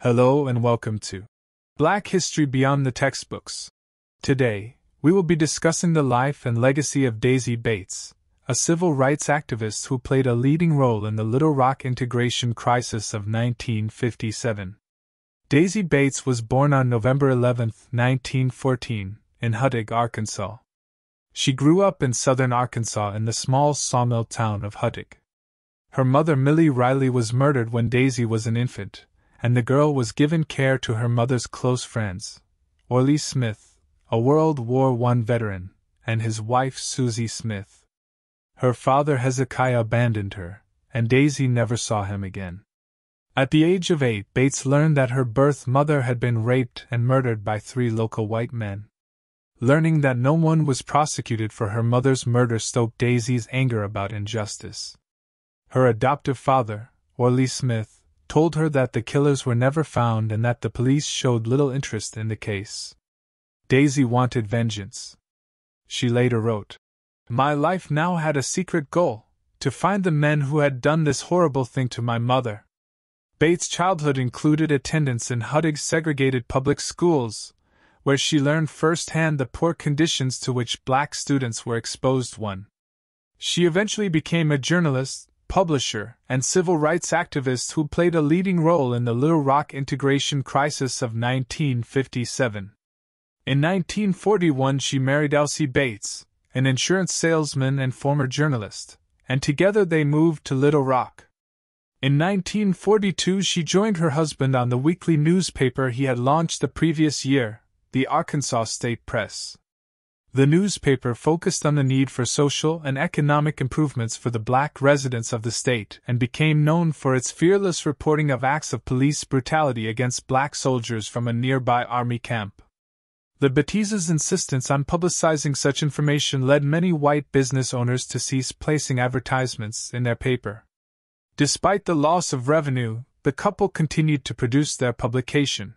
Hello and welcome to Black History Beyond the Textbooks. Today, we will be discussing the life and legacy of Daisy Bates, a civil rights activist who played a leading role in the Little Rock integration crisis of 1957. Daisy Bates was born on November 11, 1914, in Huttig, Arkansas. She grew up in southern Arkansas in the small sawmill town of Huttig. Her mother Millie Riley was murdered when Daisy was an infant, and the girl was given care to her mother's close friends, Orly Smith, a World War I veteran, and his wife Susie Smith. Her father Hezekiah abandoned her, and Daisy never saw him again. At the age of 8, Bates learned that her birth mother had been raped and murdered by 3 local white men. Learning that no one was prosecuted for her mother's murder stoked Daisy's anger about injustice. Her adoptive father, Orly Smith, told her that the killers were never found and that the police showed little interest in the case. Daisy wanted vengeance. She later wrote, "My life now had a secret goal: to find the men who had done this horrible thing to my mother." Bates' childhood included attendance in Huttig's segregated public schools, where she learned firsthand the poor conditions to which black students were exposed. She eventually became a journalist, publisher, and civil rights activist who played a leading role in the Little Rock integration crisis of 1957. In 1941, she married Elsie Bates, an insurance salesman and former journalist, and together they moved to Little Rock. In 1942, she joined her husband on the weekly newspaper he had launched the previous year, the Arkansas State Press. The newspaper focused on the need for social and economic improvements for the black residents of the state and became known for its fearless reporting of acts of police brutality against black soldiers from a nearby army camp. The Bateses' insistence on publicizing such information led many white business owners to cease placing advertisements in their paper. Despite the loss of revenue, the couple continued to produce their publication.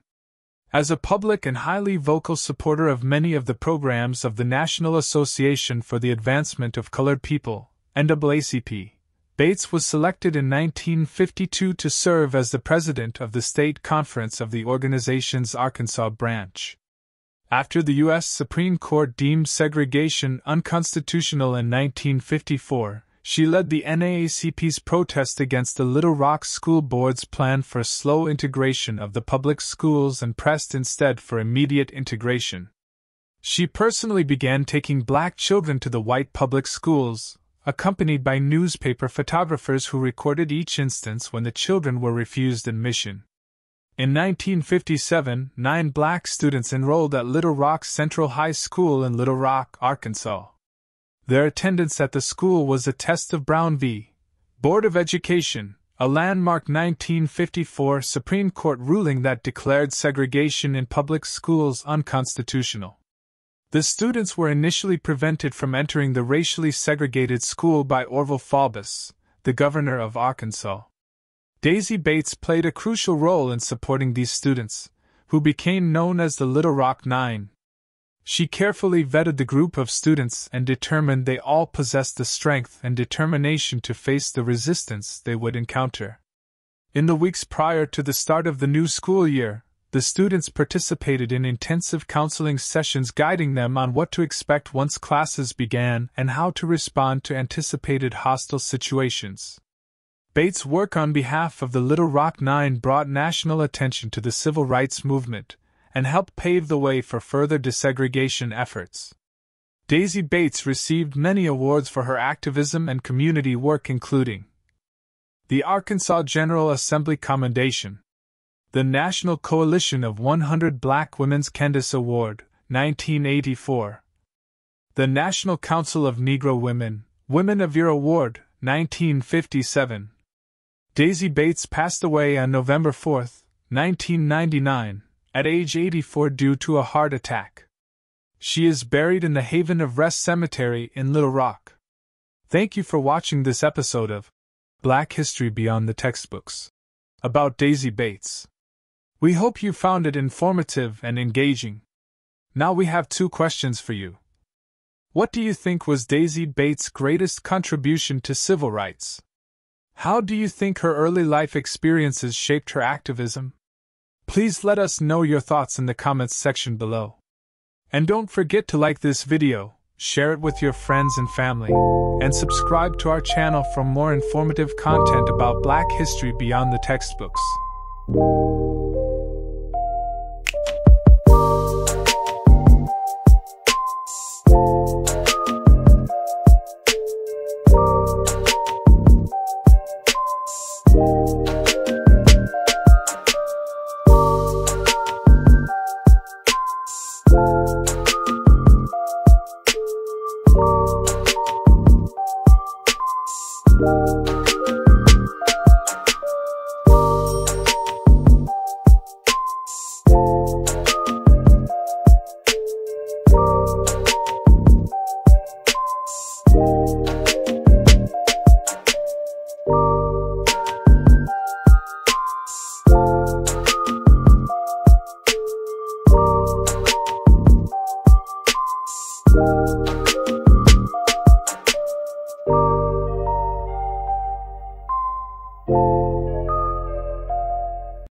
As a public and highly vocal supporter of many of the programs of the National Association for the Advancement of Colored People, NAACP, Bates was selected in 1952 to serve as the president of the State Conference of the organization's Arkansas branch. After the U.S. Supreme Court deemed segregation unconstitutional in 1954, she led the NAACP's protest against the Little Rock School Board's plan for slow integration of the public schools and pressed instead for immediate integration. She personally began taking black children to the white public schools, accompanied by newspaper photographers who recorded each instance when the children were refused admission. In 1957, 9 black students enrolled at Little Rock Central High School in Little Rock, Arkansas. Their attendance at the school was a test of Brown v. Board of Education, a landmark 1954 Supreme Court ruling that declared segregation in public schools unconstitutional. The students were initially prevented from entering the racially segregated school by Orval Faubus, the governor of Arkansas. Daisy Bates played a crucial role in supporting these students, who became known as the Little Rock Nine. She carefully vetted the group of students and determined they all possessed the strength and determination to face the resistance they would encounter. In the weeks prior to the start of the new school year, the students participated in intensive counseling sessions guiding them on what to expect once classes began and how to respond to anticipated hostile situations. Bates' work on behalf of the Little Rock Nine brought national attention to the civil rights movement and helped pave the way for further desegregation efforts. Daisy Bates received many awards for her activism and community work, including the Arkansas General Assembly Commendation, the National Coalition of 100 Black Women's Candace Award, 1984, the National Council of Negro Women, Women of Year Award, 1957. Daisy Bates passed away on November 4, 1999, at age 84 due to a heart attack. She is buried in the Haven of Rest Cemetery in Little Rock. Thank you for watching this episode of Black History Beyond the Textbooks about Daisy Bates. We hope you found it informative and engaging. Now we have two questions for you. What do you think was Daisy Bates' greatest contribution to civil rights? How do you think her early life experiences shaped her activism? Please let us know your thoughts in the comments section below. And don't forget to like this video, share it with your friends and family, and subscribe to our channel for more informative content about Black history beyond the textbooks.